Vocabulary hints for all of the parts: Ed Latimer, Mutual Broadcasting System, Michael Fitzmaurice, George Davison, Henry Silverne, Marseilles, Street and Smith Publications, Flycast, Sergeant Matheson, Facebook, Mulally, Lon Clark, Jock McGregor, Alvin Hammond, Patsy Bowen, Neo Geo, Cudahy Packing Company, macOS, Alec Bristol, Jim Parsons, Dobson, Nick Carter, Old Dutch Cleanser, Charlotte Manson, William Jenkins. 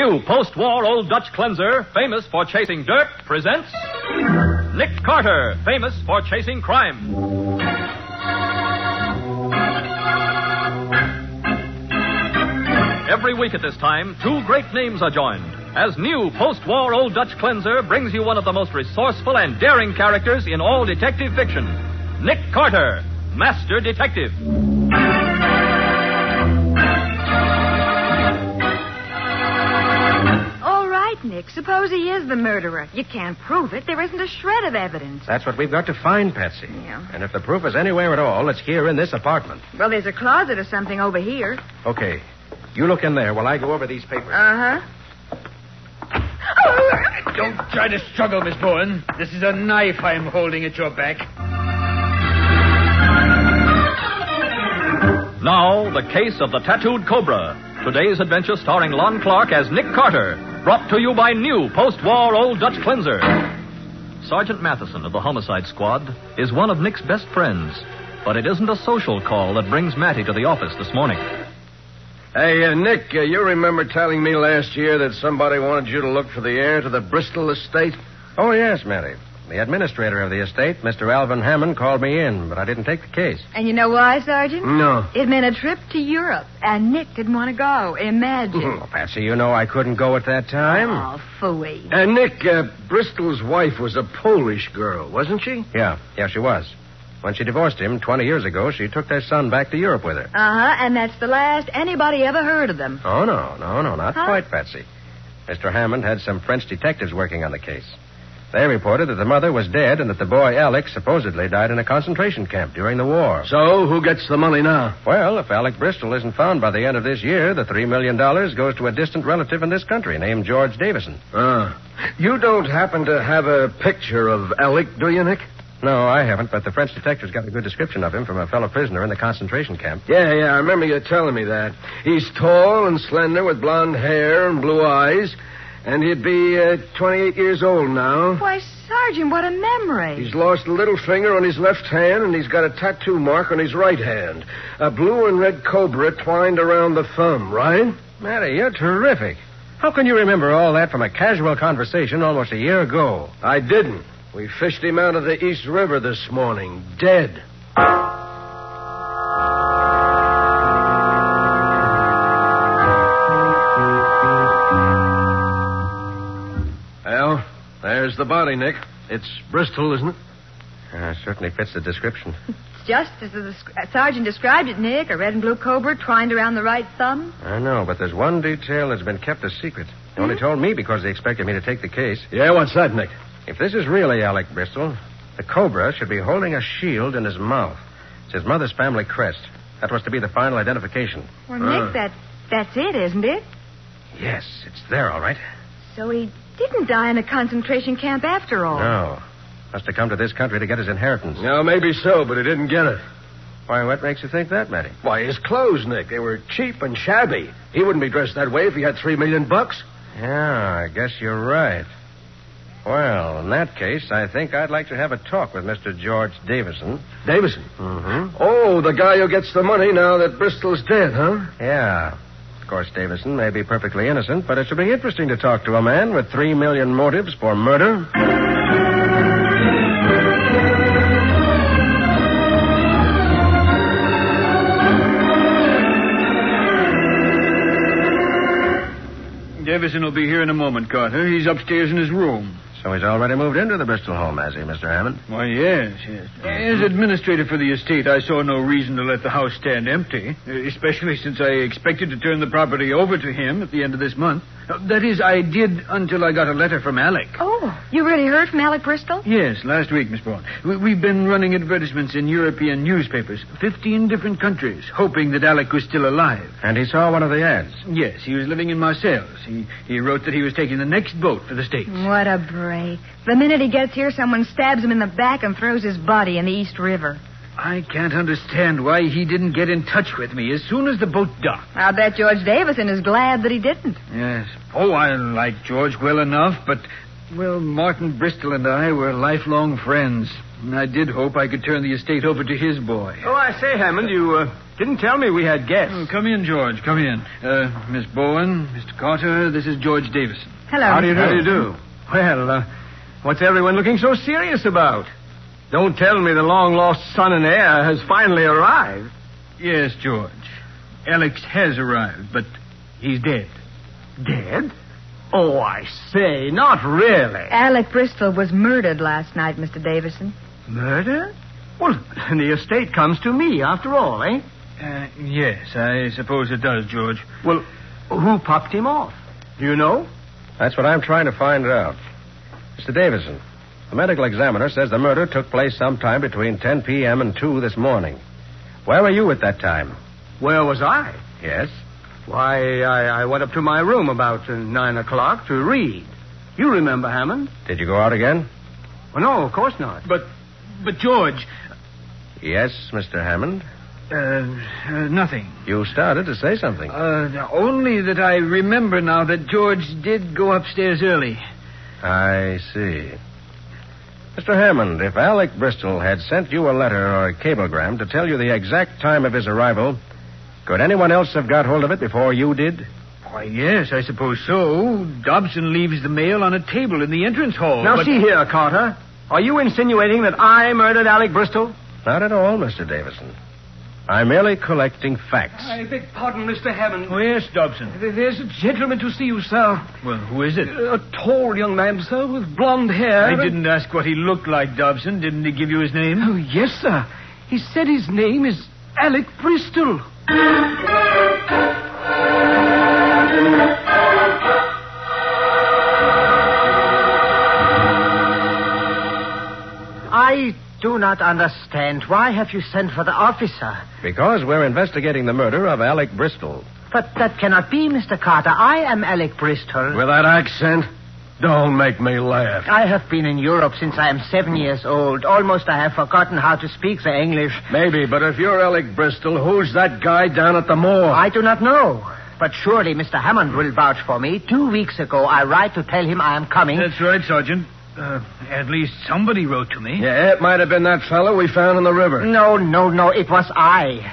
New post-war Old Dutch Cleanser, famous for chasing dirt, presents Nick Carter, famous for chasing crime. Every week at this time, two great names are joined as new post-war Old Dutch Cleanser brings you one of the most resourceful and daring characters in all detective fiction, Nick Carter, Master Detective. Nick, suppose he is the murderer. You can't prove it. There isn't a shred of evidence. That's what we've got to find, Patsy. Yeah. And if the proof is anywhere at all, it's here in this apartment. Well, there's a closet or something over here. Okay. You look in there while I go over these papers. Uh-huh. Don't try to struggle, Miss Bowen. This is a knife I'm holding at your back. Now, the case of the tattooed cobra. Today's adventure starring Lon Clark as Nick Carter, brought to you by new post-war Old Dutch Cleanser. Sergeant Matheson of the Homicide Squad is one of Nick's best friends, but it isn't a social call that brings Matty to the office this morning. Hey, Nick, you remember telling me last year that somebody wanted you to look for the heir to the Bristol estate? Oh, yes, Matty. The administrator of the estate, Mr. Alvin Hammond, called me in, but I didn't take the case. And you know why, Sergeant? No. It meant a trip to Europe, and Nick didn't want to go. Imagine. Oh, Patsy, you know I couldn't go at that time. Oh, phooey. And Nick, Bristol's wife was a Polish girl, wasn't she? Yeah, she was. When she divorced him 20 years ago, she took their son back to Europe with her. Uh-huh, and that's the last anybody ever heard of them. Oh, no, not quite, Patsy. Mr. Hammond had some French detectives working on the case. They reported that the mother was dead and that the boy, Alec, supposedly died in a concentration camp during the war. So, who gets the money now? Well, if Alec Bristol isn't found by the end of this year, the $3 million goes to a distant relative in this country named George Davison. You don't happen to have a picture of Alec, do you, Nick? No, I haven't, but the French detective's got a good description of him from a fellow prisoner in the concentration camp. Yeah, I remember you telling me that. He's tall and slender with blonde hair and blue eyes. And he'd be 28 years old now. Why, Sergeant, what a memory. He's lost a little finger on his left hand, and he's got a tattoo mark on his right hand. A blue and red cobra twined around the thumb, right? Matty, you're terrific. How can you remember all that from a casual conversation almost a year ago? I didn't. We fished him out of the East River this morning, dead. There's the body, Nick. It's Bristol, isn't it? Certainly fits the description. It's just as the sergeant described it, Nick. A red and blue cobra twined around the right thumb. I know, but there's one detail that's been kept a secret. They only told me because they expected me to take the case. Yeah, what's that, Nick? If this is really Alec Bristol, the cobra should be holding a shield in his mouth. It's his mother's family crest. That was to be the final identification. Well, Nick, that's it, isn't it? Yes, it's there, all right. So he didn't die in a concentration camp after all. No. Must have come to this country to get his inheritance. No, maybe so, but he didn't get it. Why, what makes you think that, Matty? Why, his clothes, Nick. They were cheap and shabby. He wouldn't be dressed that way if he had $3 million. Yeah, I guess you're right. Well, in that case, I think I'd like to have a talk with Mr. George Davison. Davison? Mm-hmm. Oh, the guy who gets the money now that Bristol's dead, huh? Yeah. Of course, Davison may be perfectly innocent, but it should be interesting to talk to a man with 3 million motives for murder. Davison will be here in a moment, Carter. He's upstairs in his room. So he's already moved into the Bristol home, has he, Mr. Hammond? Why, yes. As administrator for the estate, I saw no reason to let the house stand empty, especially since I expected to turn the property over to him at the end of this month. That is, I did until I got a letter from Alec. Oh, you really heard from Alec Bristol? Yes, last week, Miss Bowen. We've been running advertisements in European newspapers, 15 different countries, hoping that Alec was still alive. And he saw one of the ads? Yes, he was living in Marseilles. He wrote that he was taking the next boat for the States. What a break. The minute he gets here, someone stabs him in the back and throws his body in the East River. I can't understand why he didn't get in touch with me as soon as the boat docked. I'll bet George Davison is glad that he didn't. Yes. Oh, I like George well enough, but, well, Martin Bristol and I were lifelong friends. I did hope I could turn the estate over to his boy. Oh, I say, Hammond, you didn't tell me we had guests. Oh, come in, George, come in. Miss Bowen, Mr. Carter, this is George Davison. Hello. How do you do? How do you do? Well, what's everyone looking so serious about? Don't tell me the long-lost son and heir has finally arrived. Yes, George. Alex has arrived, but he's dead. Dead? Oh, I say, not really. Alec Bristol was murdered last night, Mr. Davison. Murder? Well, the estate comes to me, after all, eh? Yes, I suppose it does, George. Well, who popped him off? Do you know? That's what I'm trying to find out. Mr. Davison, the medical examiner says the murder took place sometime between 10 p.m. and 2 this morning. Where were you at that time? Where was I? Yes. Why, I went up to my room about 9 o'clock to read. You remember, Hammond? Did you go out again? Well, no, of course not. But George... Yes, Mr. Hammond? Nothing. You started to say something. Only that I remember now that George did go upstairs early. I see. Mr. Hammond, if Alec Bristol had sent you a letter or a cablegram to tell you the exact time of his arrival... Could anyone else have got hold of it before you did? Why, yes, I suppose so. Dobson leaves the mail on a table in the entrance hall. Now, see here, Carter. Are you insinuating that I murdered Alec Bristol? Not at all, Mr. Davison. I'm merely collecting facts. I beg pardon, Mr. Hammond. Oh, yes, Dobson. There's a gentleman to see you, sir. Well, who is it? A tall young man, sir, with blonde hair. I didn't ask what he looked like, Dobson. Didn't he give you his name? Oh, yes, sir. He said his name is Alec Bristol. I do not understand. Why have you sent for the officer? Because we're investigating the murder of Alec Bristol. But that cannot be, Mr. Carter. I am Alec Bristol. With that accent? Don't make me laugh. I have been in Europe since I am 7 years old. Almost I have forgotten how to speak the English. Maybe, but if you're Alec Bristol, who's that guy down at the moor? I do not know. But surely Mr. Hammond will vouch for me. 2 weeks ago, I write to tell him I am coming. That's right, Sergeant. At least somebody wrote to me. Yeah, it might have been that fellow we found in the river. No. It was I.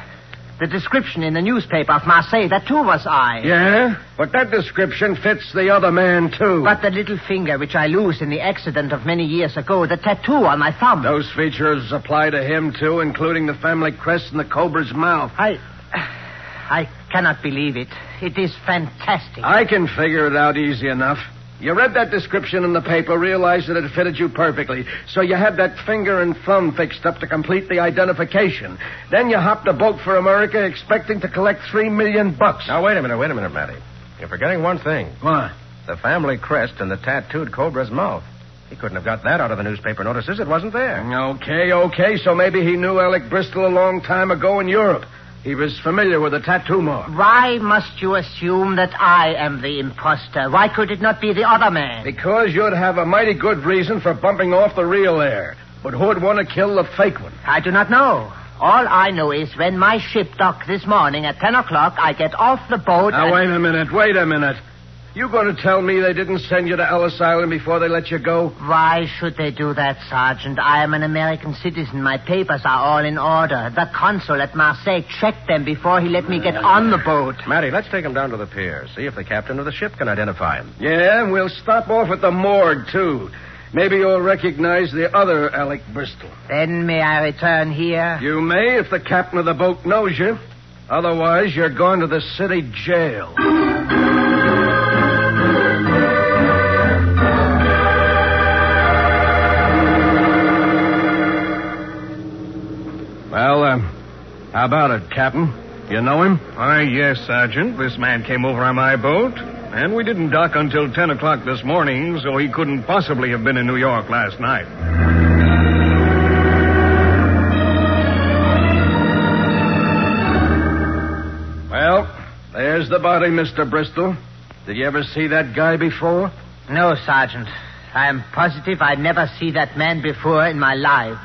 The description in the newspaper of Marseille, that too was I. Yeah? But that description fits the other man, too. But the little finger which I lose in the accident of many years ago, the tattoo on my thumb. Those features apply to him, too, including the family crest and the cobra's mouth. I cannot believe it. It is fantastic. I can figure it out easy enough. You read that description in the paper, realized that it fitted you perfectly. So you had that finger and thumb fixed up to complete the identification. Then you hopped a boat for America expecting to collect $3 million. Now, wait a minute, Matty. You're forgetting one thing. What? The family crest and the tattooed cobra's mouth. He couldn't have got that out of the newspaper notices. It wasn't there. Okay. So maybe he knew Alec Bristol a long time ago in Europe. He was familiar with the tattoo mark. Why must you assume that I am the imposter? Why could it not be the other man? Because you'd have a mighty good reason for bumping off the real heir. But who'd want to kill the fake one? I do not know. All I know is when my ship docked this morning at 10 o'clock, I get off the boat. Now, wait a minute. You going to tell me they didn't send you to Ellis Island before they let you go? Why should they do that, Sergeant? I am an American citizen. My papers are all in order. The consul at Marseille checked them before he let me get on the boat. Matty, let's take him down to the pier. See if the captain of the ship can identify him. Yeah, and we'll stop off at the morgue, too. Maybe you'll recognize the other Alec Bristol. Then may I return here? You may if the captain of the boat knows you. Otherwise, you're going to the city jail. Well, how about it, Captain? You know him? Why, yes, Sergeant. This man came over on my boat, and we didn't dock until 10 o'clock this morning, so he couldn't possibly have been in New York last night. Well, there's the body, Mr. Bristol. Did you ever see that guy before? No, Sergeant. I am positive I never see that man before in my life.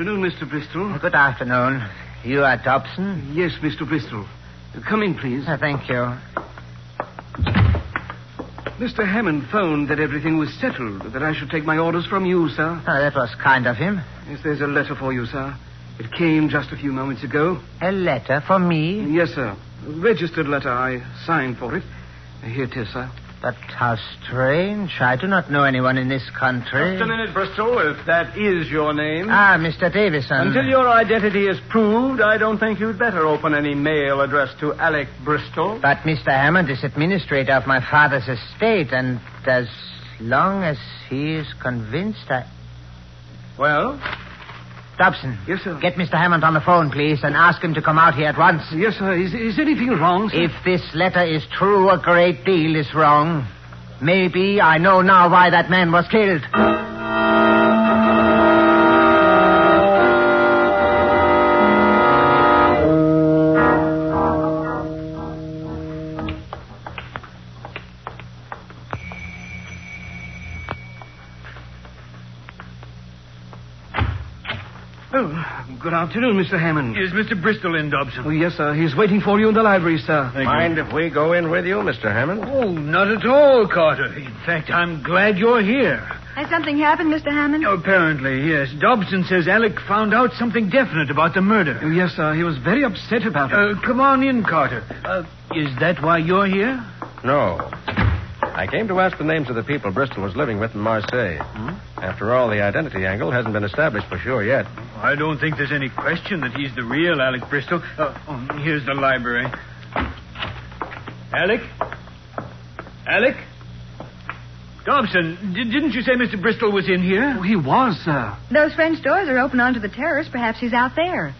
afternoon, Mr. Bristol. Good afternoon. You are Dobson? Yes, Mr. Bristol. Come in, please. Thank you. Mr. Hammond phoned that everything was settled, that I should take my orders from you, sir. Oh, that was kind of him. Yes, there's a letter for you, sir. It came just a few moments ago. A letter for me? Yes, sir. A registered letter. I signed for it. Here it is, sir. But how strange. I do not know anyone in this country. Just a minute, Bristol, if that is your name. Ah, Mr. Davison. Until your identity is proved, I don't think you'd better open any mail addressed to Alec Bristol. But Mr. Hammond is administrator of my father's estate, and as long as he is convinced, I... Well? Dobson. Yes, sir. Get Mr. Hammond on the phone, please, and ask him to come out here at once. Yes, sir. Is anything wrong, sir? If this letter is true, a great deal is wrong. Maybe I know now why that man was killed. Good afternoon, Mr. Hammond. Is Mr. Bristol in, Dobson? Oh, yes, sir. He's waiting for you in the library, sir. Thank you. Mind if we go in with you, Mr. Hammond? Oh, not at all, Carter. In fact, I'm glad you're here. Has something happened, Mr. Hammond? Oh, apparently, yes. Dobson says Alec found out something definite about the murder. Oh, yes, sir. He was very upset about it. Come on in, Carter. Is that why you're here? No. I came to ask the names of the people Bristol was living with in Marseille. Hmm? After all, the identity angle hasn't been established for sure yet. I don't think there's any question that he's the real Alec Bristol. Here's the library. Alec? Alec? Dobson, didn't you say Mr. Bristol was in here? Oh, he was, sir. Those French doors are open onto the terrace. Perhaps he's out there.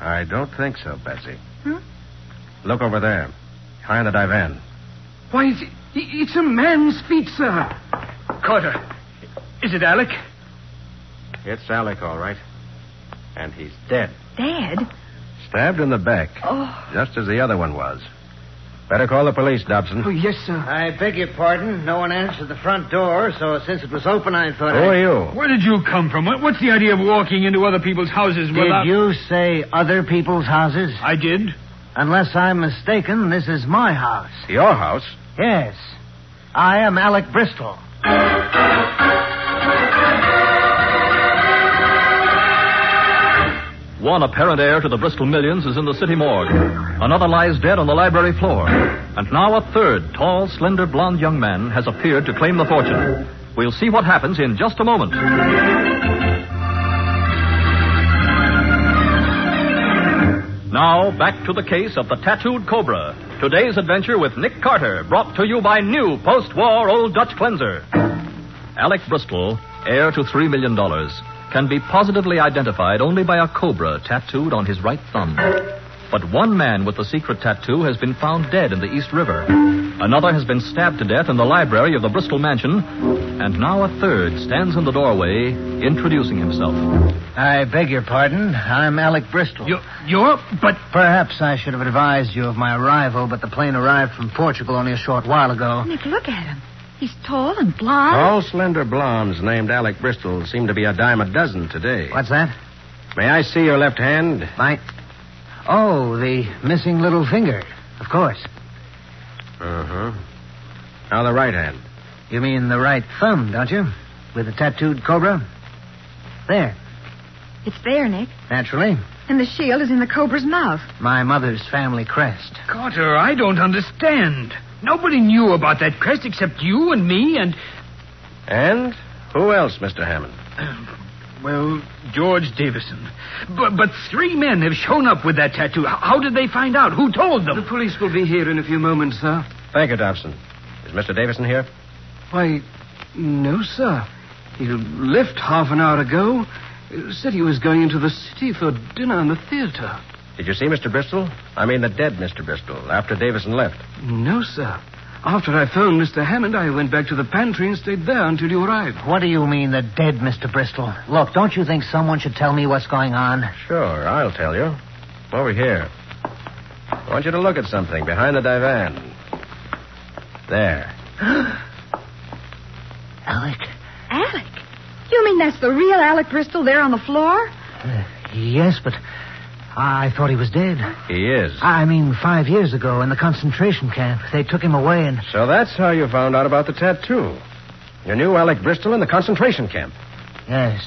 I don't think so, Patsy. Hmm? Look over there, behind the divan. Why, it's a man's feet, sir. Carter, is it Alec? It's Alec, all right. And he's dead. Dead? Stabbed in the back. Oh. Just as the other one was. Better call the police, Dobson. Oh, yes, sir. I beg your pardon. No one answered the front door, so since it was open, I thought... Who are you? Where did you come from? What's the idea of walking into other people's houses without... Did you say other people's houses? I did. Unless I'm mistaken, this is my house. Your house? Yes. I am Alec Bristol. One apparent heir to the Bristol millions is in the city morgue. Another lies dead on the library floor. And now a third, tall, slender, blond young man has appeared to claim the fortune. We'll see what happens in just a moment. Now, back to the case of the Tattooed Cobra. Today's adventure with Nick Carter, brought to you by new post-war Old Dutch Cleanser. Alec Bristol, heir to $3 million. Can be positively identified only by a cobra tattooed on his right thumb. But one man with the secret tattoo has been found dead in the East River. Another has been stabbed to death in the library of the Bristol mansion. And now a third stands in the doorway, introducing himself. I beg your pardon. I'm Alec Bristol. You're... But... Perhaps I should have advised you of my arrival, but the plane arrived from Portugal only a short while ago. Nick, look at him. He's tall and blond. All slender blondes named Alec Bristol seem to be a dime a dozen today. What's that? May I see your left hand? Oh, the missing little finger. Of course. Uh-huh. Now the right hand. You mean the right thumb, don't you? With the tattooed cobra? There. It's there, Nick. Naturally. And the shield is in the cobra's mouth. My mother's family crest. Carter, I don't understand. Nobody knew about that crest except you and me and... And who else, Mr. Hammond? George Davison. But three men have shown up with that tattoo. How did they find out? Who told them? The police will be here in a few moments, sir. Thank you, Dobson. Is Mr. Davison here? Why, no, sir. He left half an hour ago. Said he was going into the city for dinner in the theater. Did you see Mr. Bristol? I mean the dead Mr. Bristol, after Davison left. No, sir. After I phoned Mr. Hammond, I went back to the pantry and stayed there until you arrived. What do you mean, the dead Mr. Bristol? Look, don't you think someone should tell me what's going on? Sure, I'll tell you. Over here. I want you to look at something behind the divan. There. Alec. Alec? You mean that's the real Alec Bristol there on the floor? Yes, but I thought he was dead. He is? I mean, 5 years ago in the concentration camp. They took him away and... So that's how you found out about the tattoo. You knew Alec Bristol in the concentration camp. Yes.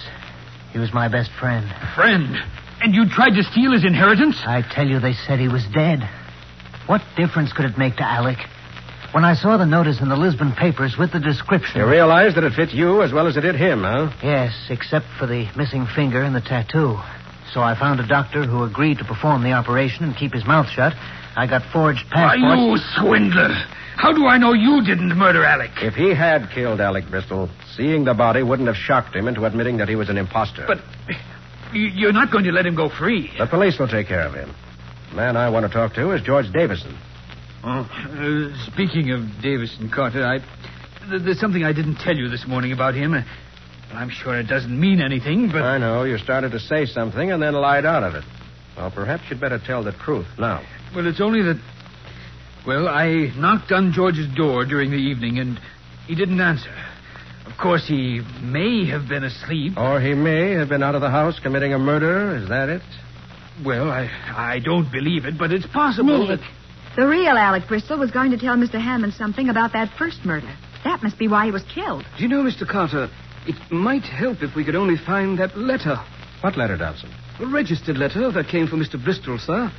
He was my best friend. Friend? And you tried to steal his inheritance? I tell you, they said he was dead. What difference could it make to Alec? When I saw the notice in the Lisbon papers with the description... You realized that it fit you as well as it did him, huh? Yes, except for the missing finger and the tattoo. So I found a doctor who agreed to perform the operation and keep his mouth shut. I got forged passports... Why, you swindler! How do I know you didn't murder Alec? If he had killed Alec Bristol, seeing the body wouldn't have shocked him into admitting that he was an imposter. But you're not going to let him go free. The police will take care of him. The man I want to talk to is George Davison. Oh, speaking of Davison, Carter, there's something I didn't tell you this morning about him. I'm sure it doesn't mean anything, but... I know. You started to say something and then lied out of it. Well, perhaps you'd better tell the truth now. Well, it's only that... Well, I knocked on George's door during the evening and he didn't answer. Of course, he may have been asleep. Or he may have been out of the house committing a murder. Is that it? Well, I don't believe it, but it's possible that... The real Alec Bristol was going to tell Mr. Hammond something about that first murder. That must be why he was killed. Do you know, Mr. Carter, it might help if we could only find that letter. What letter, Dobson? A registered letter that came from Mr. Bristol, sir.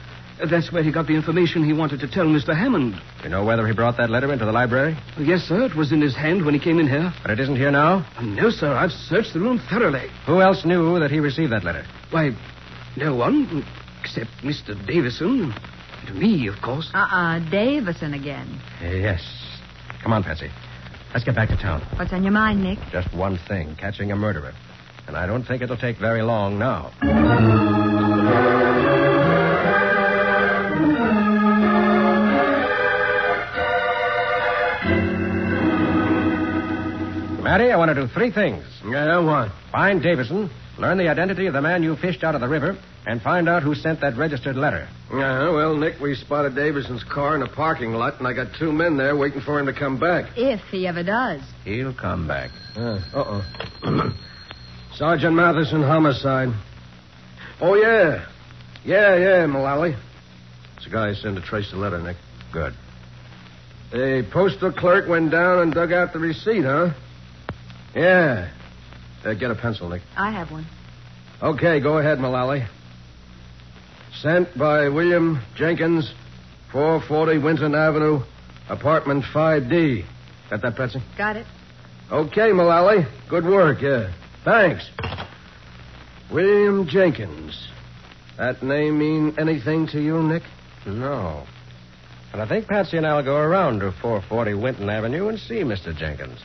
That's where he got the information he wanted to tell Mr. Hammond. Do you know whether he brought that letter into the library? Yes, sir. It was in his hand when he came in here. But it isn't here now? No, sir. I've searched the room thoroughly. Who else knew that he received that letter? Why, no one except Mr. Davison... To me, of course. Davison again. Yes. Come on, Patsy. Let's get back to town. What's on your mind, Nick? Just one thing, catching a murderer. And I don't think it'll take very long now. Matty, I want to do three things. Yeah, what? Find Davison, learn the identity of the man you fished out of the river, and find out who sent that registered letter. Well, Nick, we spotted Davison's car in a parking lot, and I got two men there waiting for him to come back. If he ever does. He'll come back. Sergeant Matheson, homicide. Oh, yeah. Yeah, Mulally. It's the guy who sent to trace the letter, Nick. Good. The postal clerk went down and dug out the receipt, huh? Yeah. Get a pencil, Nick. I have one. Okay, go ahead, Mulally. Sent by William Jenkins, 440 Winton Avenue, apartment 5D. Got that, Patsy? Got it. Okay, Mulally. Good work, yeah. Thanks. William Jenkins. That name mean anything to you, Nick? No. But I think Patsy and I will go around to 440 Winton Avenue and see Mr. Jenkins.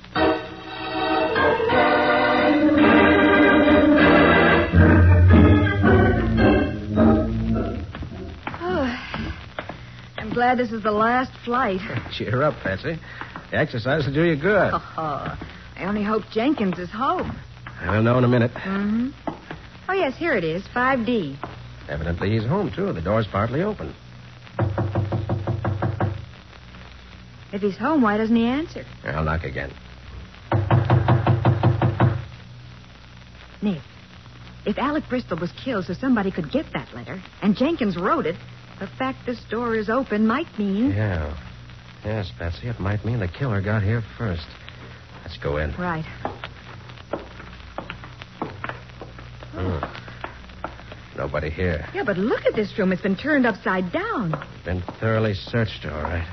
Glad this is the last flight. Cheer up, Patsy. The exercise will do you good. I only hope Jenkins is home. I'll know in a minute. Mm-hmm. Oh, yes, here it is, 5D. Evidently he's home, too. The door's partly open. If he's home, why doesn't he answer? I'll knock again. Nick, if Alec Bristol was killed so somebody could get that letter, and Jenkins wrote it, the fact this door is open might mean... Yeah. Yes, Patsy, it might mean the killer got here first. Let's go in. Right. Nobody here. Yeah, but look at this room. It's been turned upside down. Been thoroughly searched, all right.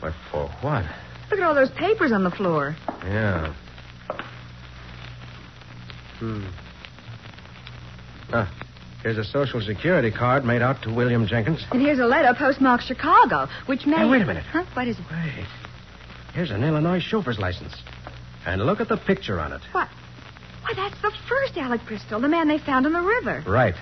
But for what? Look at all those papers on the floor. Yeah. Here's a Social Security card made out to William Jenkins. And here's a letter postmarked Chicago, which may... Hey, wait a minute. Huh? What is it? Wait. Here's an Illinois chauffeur's license. And look at the picture on it. What? Why, that's the first Alec Bristol, the man they found in the river. Right.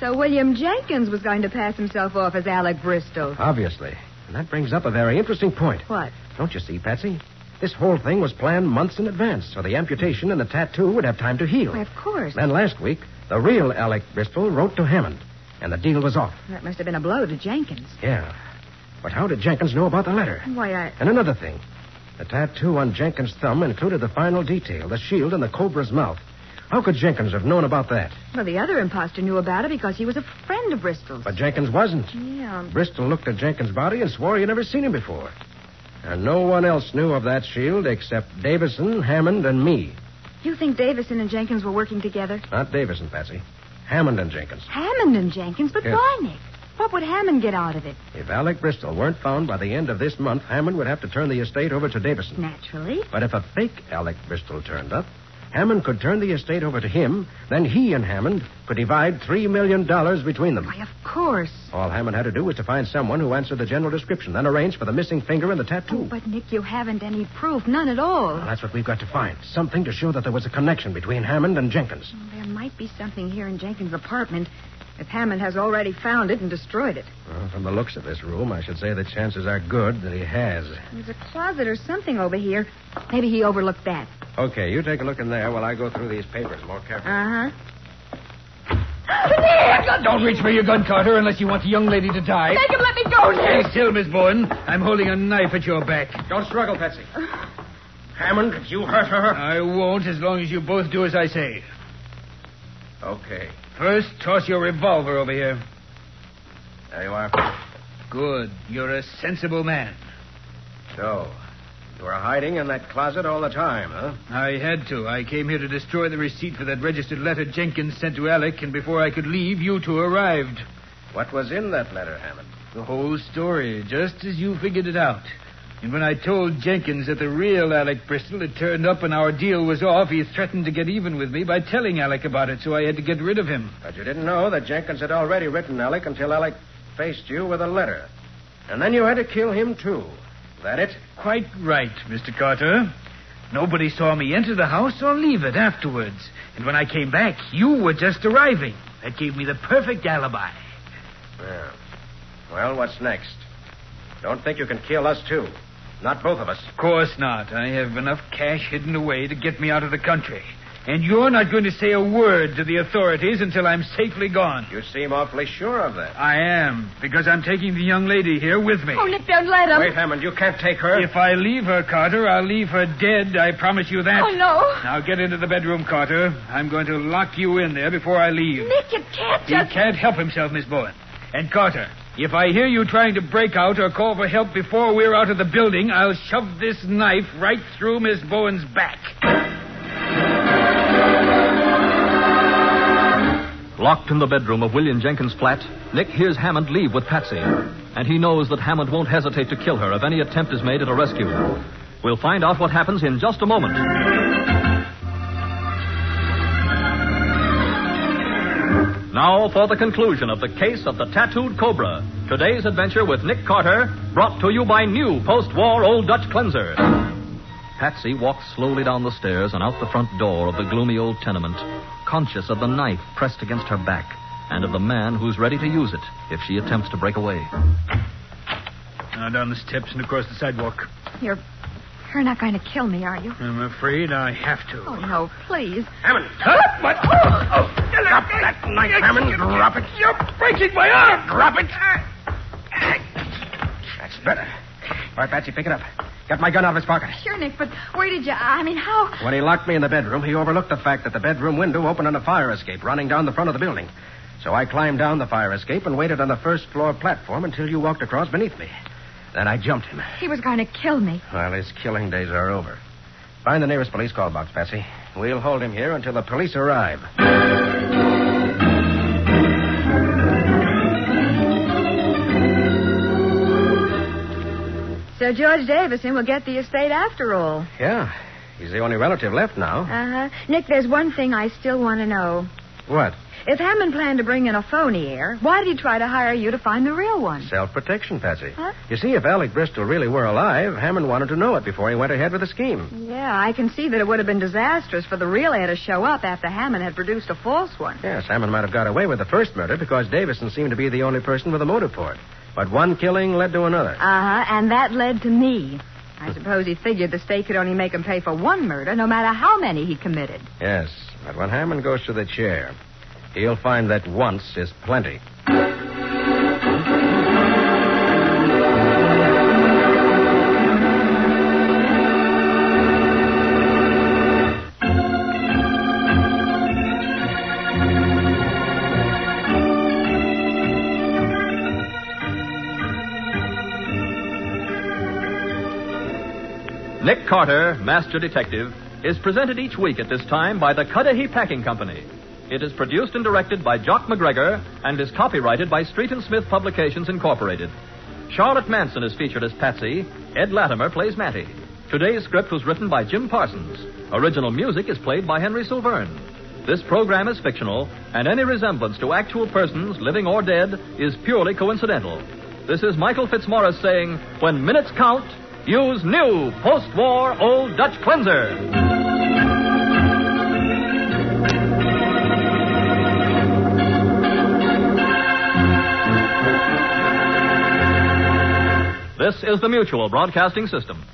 So William Jenkins was going to pass himself off as Alec Bristol. Obviously. And that brings up a very interesting point. What? Don't you see, Patsy? This whole thing was planned months in advance, so the amputation and the tattoo would have time to heal. Why, of course. Then last week... The real Alec Bristol wrote to Hammond, and the deal was off. That must have been a blow to Jenkins. Yeah. But how did Jenkins know about the letter? Why, I... And another thing. The tattoo on Jenkins' thumb included the final detail, the shield and the cobra's mouth. How could Jenkins have known about that? Well, the other imposter knew about it because he was a friend of Bristol's. But Jenkins wasn't. Yeah. Bristol looked at Jenkins' body and swore he'd never seen him before. And no one else knew of that shield except Davison, Hammond, and me. You think Davison and Jenkins were working together? Not Davison, Patsy. Hammond and Jenkins. Hammond and Jenkins? But why, Nick? What would Hammond get out of it? If Alec Bristol weren't found by the end of this month, Hammond would have to turn the estate over to Davison. Naturally. But if a fake Alec Bristol turned up, Hammond could turn the estate over to him. Then he and Hammond could divide $3 million between them. Why, of course. All Hammond had to do was to find someone who answered the general description, then arrange for the missing finger and the tattoo. Oh, but, Nick, you haven't any proof. None at all. Well, that's what we've got to find. Something to show that there was a connection between Hammond and Jenkins. Oh, there might be something here in Jenkins' apartment, if Hammond has already found it and destroyed it. Well, from the looks of this room, I should say the chances are good that he has. There's a closet or something over here. Maybe he overlooked that. Okay, you take a look in there while I go through these papers more carefully. Uh-huh. Don't reach for your gun, Carter, unless you want the young lady to die. Make him let me go, Nick! Stay still, Miss Bowen. I'm holding a knife at your back. Don't struggle, Patsy. Hammond, could you hurt her? I won't, as long as you both do as I say. Okay. First, toss your revolver over here. There you are. Good. You're a sensible man. So, you were hiding in that closet all the time, huh? I had to. I came here to destroy the receipt for that registered letter Jenkins sent to Alec, and before I could leave, you two arrived. What was in that letter, Hammond? The whole story, just as you figured it out. And when I told Jenkins that the real Alec Bristol had turned up and our deal was off, he threatened to get even with me by telling Alec about it, so I had to get rid of him. But you didn't know that Jenkins had already written Alec until Alec faced you with a letter. And then you had to kill him, too. Is that it? Quite right, Mr. Carter. Nobody saw me enter the house or leave it afterwards. And when I came back, you were just arriving. That gave me the perfect alibi. Yeah. Well, what's next? Don't think you can kill us, too. Not both of us. Of course not. I have enough cash hidden away to get me out of the country. And you're not going to say a word to the authorities until I'm safely gone. You seem awfully sure of that. I am, because I'm taking the young lady here with me. Oh, Nick, don't let him. Wait, Hammond, you can't take her. If I leave her, Carter, I'll leave her dead. I promise you that. Oh, no. Now get into the bedroom, Carter. I'm going to lock you in there before I leave. Nick, you can't just... He can't help himself, Miss Bowen. And Carter... If I hear you trying to break out or call for help before we're out of the building, I'll shove this knife right through Miss Bowen's back. Locked in the bedroom of William Jenkins' flat, Nick hears Hammond leave with Patsy. And he knows that Hammond won't hesitate to kill her if any attempt is made at a rescue. We'll find out what happens in just a moment. Now for the conclusion of the case of the Tattooed Cobra. Today's adventure with Nick Carter, brought to you by new post-war Old Dutch Cleanser. Patsy walked slowly down the stairs and out the front door of the gloomy old tenement, conscious of the knife pressed against her back and of the man who's ready to use it if she attempts to break away. Now down the steps and across the sidewalk. You're not going to kill me, are you? I'm afraid I have to. Oh, no, please. Hammond! Huh? What? Oh. Drop that knife, Hammond. Drop it. You're breaking my arm. Drop it. That's better. All right, Patsy, pick it up. Got my gun out of his pocket. Sure, Nick, but where did you... I mean, how... When he locked me in the bedroom, he overlooked the fact that the bedroom window opened on a fire escape running down the front of the building. So I climbed down the fire escape and waited on the first floor platform until you walked across beneath me. Then I jumped him. He was going to kill me. Well, his killing days are over. Find the nearest police call box, Patsy. We'll hold him here until the police arrive. So George Davison will get the estate after all. Yeah. He's the only relative left now. Uh-huh. Nick, there's one thing I still want to know. What? If Hammond planned to bring in a phony heir, why did he try to hire you to find the real one? Self-protection, Patsy. Huh? You see, if Alec Bristol really were alive, Hammond wanted to know it before he went ahead with the scheme. Yeah, I can see that it would have been disastrous for the real heir to show up after Hammond had produced a false one. Yes, Hammond might have got away with the first murder because Davison seemed to be the only person with a motive for it. But one killing led to another. Uh-huh, and that led to me. I suppose he figured the state could only make him pay for one murder, no matter how many he committed. Yes, but when Hammond goes to the chair... he'll find that once is plenty. Carter, Master Detective, is presented each week at this time by the Cudahy Packing Company. It is produced and directed by Jock McGregor and is copyrighted by Street and Smith Publications, Incorporated. Charlotte Manson is featured as Patsy. Ed Latimer plays Matty. Today's script was written by Jim Parsons. Original music is played by Henry Silverne. This program is fictional, and any resemblance to actual persons, living or dead, is purely coincidental. This is Michael Fitzmaurice saying, when minutes count, use new post-war Old Dutch Cleanser. This is the Mutual Broadcasting System.